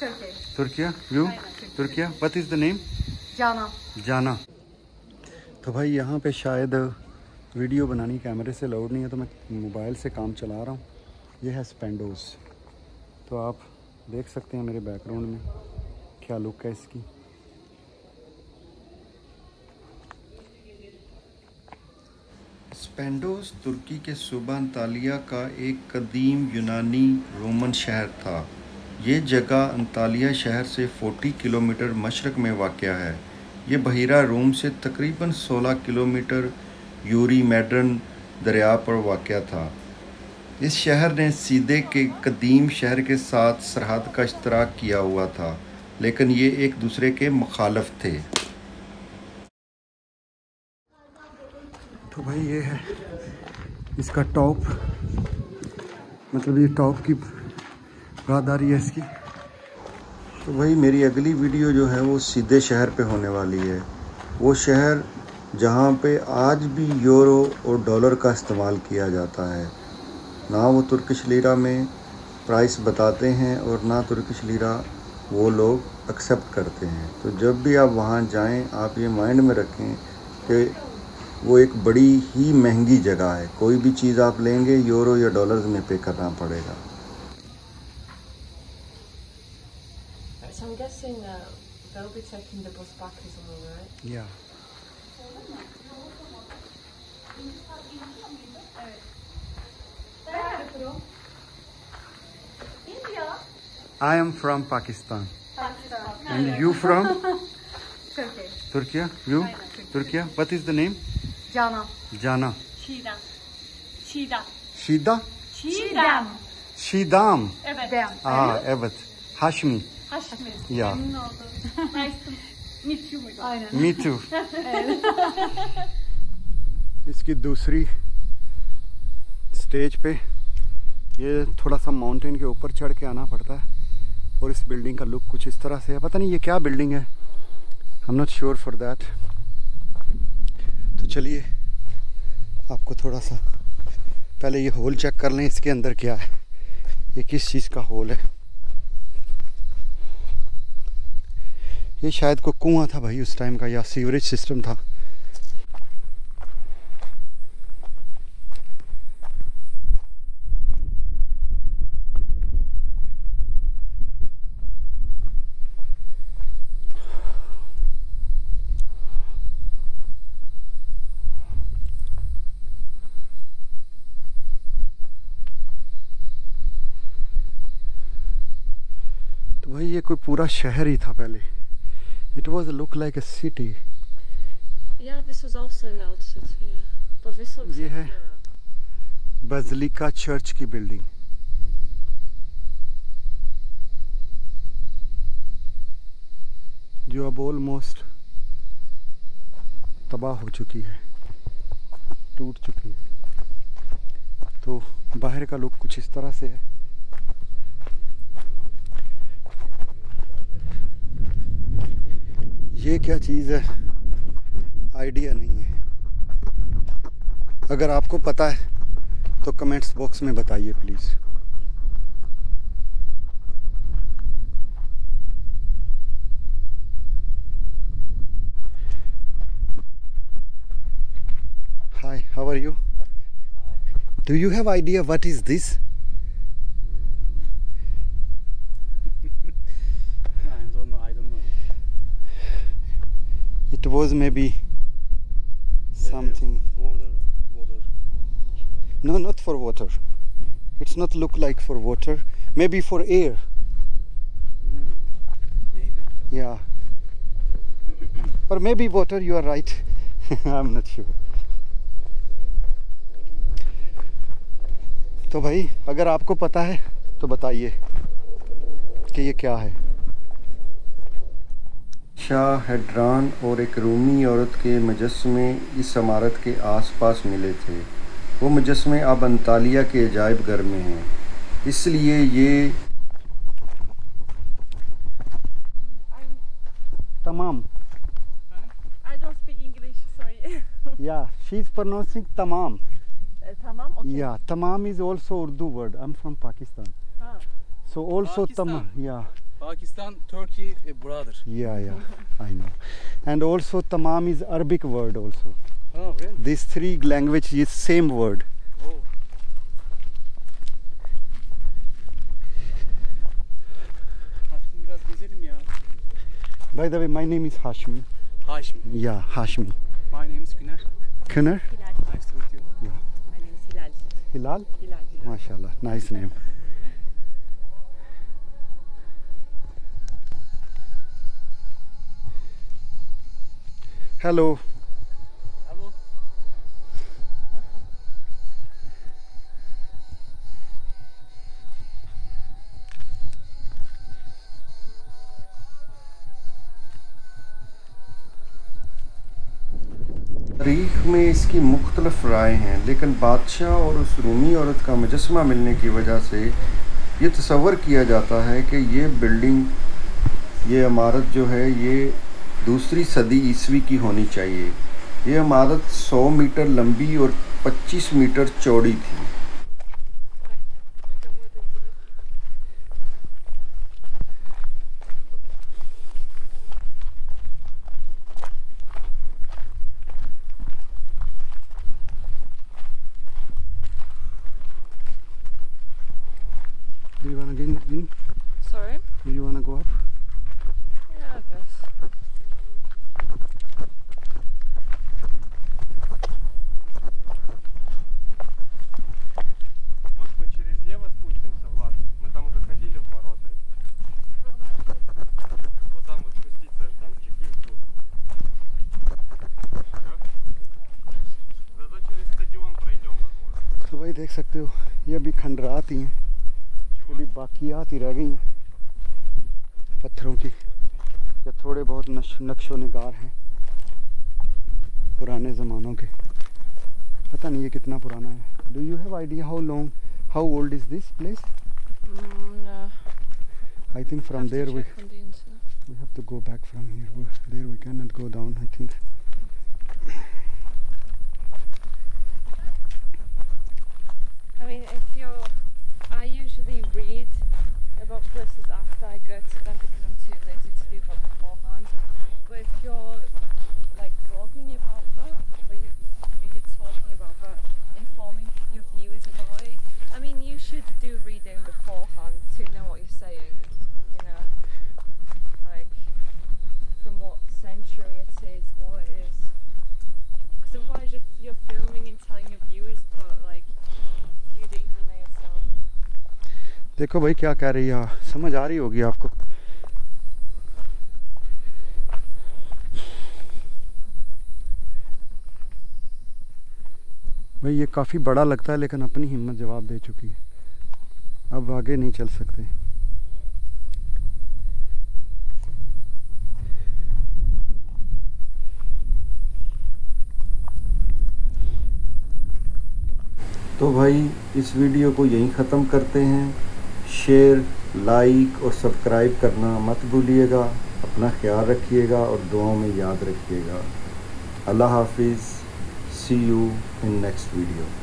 Turkey. Turkey? You? Turkey. Turkey. What is the name? Jana. Jana. तो भाई यहाँ पे शायद वीडियो बनानी कैमरे से अलाउड नहीं है, तो मैं मोबाइल से काम चला रहा हूँ। ये है एस्पेंडोस, तो आप देख सकते हैं मेरे बैकग्राउंड में क्या लुक है इसकी। एस्पेंडोस तुर्की के सूबा अंतालिया का एक कदीम यूनानी रोमन शहर था। ये जगह अंतालिया शहर से 40 किलोमीटर मशरक में वाक़या है। ये बहिरा रोम से तकरीबन 16 किलोमीटर यूरी मैड्रन दरिया पर वाक़या था। इस शहर ने सीधे के कदीम शहर के साथ सरहद का इश्तराक किया हुआ था, लेकिन ये एक दूसरे के मुखालफ थे। तो भाई ये है इसका टॉप, मतलब ये टॉप की बादारी है इसकी। तो भाई मेरी अगली वीडियो जो है वो सीधे शहर पे होने वाली है, वो शहर जहाँ पे आज भी यूरो और डॉलर का इस्तेमाल किया जाता है। ना वो तुर्किश लीरा में प्राइस बताते हैं और ना तुर्किश लीरा वो लोग एक्सेप्ट करते हैं। तो जब भी आप वहाँ जाएं, आप ये माइंड में रखें कि वो एक बड़ी ही महंगी जगह है। कोई भी चीज़ आप लेंगे यूरो या डॉलर्स में पे करना पड़ेगा। So I'm guessing they'll be taking the bus back or something, right? Yeah. I am from Pakistan. Pakistan. And you from? Turkey. Turkey. You? Turkey. What is the name? Jana. Jana. Shida. Shida. Shida. Shidam. Shidam. Evet. Ah, evet. Hashmi. Hashmi. Yeah. Nice to meet you. Me too. इसकी दूसरी stage पे ये थोड़ा सा mountain के ऊपर चढ़ के आना पड़ता है, और इस बिल्डिंग का लुक कुछ इस तरह से है। पता नहीं ये क्या बिल्डिंग है, I am not sure for that. तो चलिए आपको थोड़ा सा पहले ये होल चेक कर लें, इसके अंदर क्या है, ये किस चीज़ का होल है। ये शायद कोई कुआं था भाई उस टाइम का, या सीवरेज सिस्टम था। ये कोई पूरा शहर ही था पहले। It was look like a city. Yeah, this was also an old city. But this looks like a Basilica church की building. जो अब almost तबाह हो चुकी है, टूट चुकी है। तो बाहर का लुक कुछ इस तरह से है। ये क्या चीज़ है आइडिया नहीं है, अगर आपको पता है तो कमेंट्स बॉक्स में बताइए please. Hi, how are you? Do you have idea what is this? It was maybe something. Water. No, not for water. It's not look like for water. Maybe for air. Maybe. Yeah. Or maybe water. You are right. I'm not sure. तो भाई अगर आपको पता है तो बताइए कि ये क्या है। शाह हैड्रान और एक रूमी औरत के मुजस्मे इस इमारत के आसपास मिले थे। वो मुजस्मे अब अंतालिया के अजायब घर में हैं, इसलिए ये तमाम I don't speak English, sorry. Yeah, she's pronouncing tamam. Tamam, okay. Yeah, tamam is also Urdu word. I'm from Pakistan. So also tamam, yeah. Pakistan, Turkey, a brother. Yeah, yeah, I know. And also tamam is Arabic word also. Oh, really? These three language is same word. Oh. By the way, my name is Hashmi. Hashmi. Yeah, Hashmi. My name is Kinner. Kinner? Hilal. Nice to meet you. Yeah. My name is Hilal. Hilal? Hilal. MashaAllah, nice name. Hello. Hello. तारीख में इसकी मुख्तलिफ राय हैं, लेकिन बादशाह और उस रूमी औरत का मुजस्मा मिलने की वजह से ये तस्वर किया जाता है कि ये बिल्डिंग, ये इमारत जो है ये दूसरी सदी ईस्वी की होनी चाहिए। ये इमारत 100 मीटर लंबी और 25 मीटर चौड़ी थी। Do you want to get in? Sorry? Do you want to go up? Yeah, I guess. देख सकते हो ये अभी खंडरात ही हैं, अभी बाकियात ही रह गई हैं पत्थरों की, या थोड़े बहुत नक्शो निगार हैं पुराने ज़मानों के। पता नहीं ये कितना पुराना है। Do you have idea how long, how old is this place? I think from there we have to go back from here, there we can not go down I think. I mean, I usually read about places after I go to them because I'm too lazy to do that beforehand. But if you're like blogging about that, or you're talking about that, informing your viewers about it, I mean, you should do reading beforehand to know what you're saying. You know, like from what century it is, what it is. Because otherwise, you're filming and telling your viewers, but like. देखो भाई क्या कह रही है, समझ आ रही होगी आपको। भाई ये काफ़ी बड़ा लगता है, लेकिन अपनी हिम्मत जवाब दे चुकी है, अब आगे नहीं चल सकते। तो भाई इस वीडियो को यहीं ख़त्म करते हैं। शेयर, लाइक और सब्सक्राइब करना मत भूलिएगा। अपना ख्याल रखिएगा और दुआओं में याद रखिएगा। अल्लाह हाफिज़। See you in next video.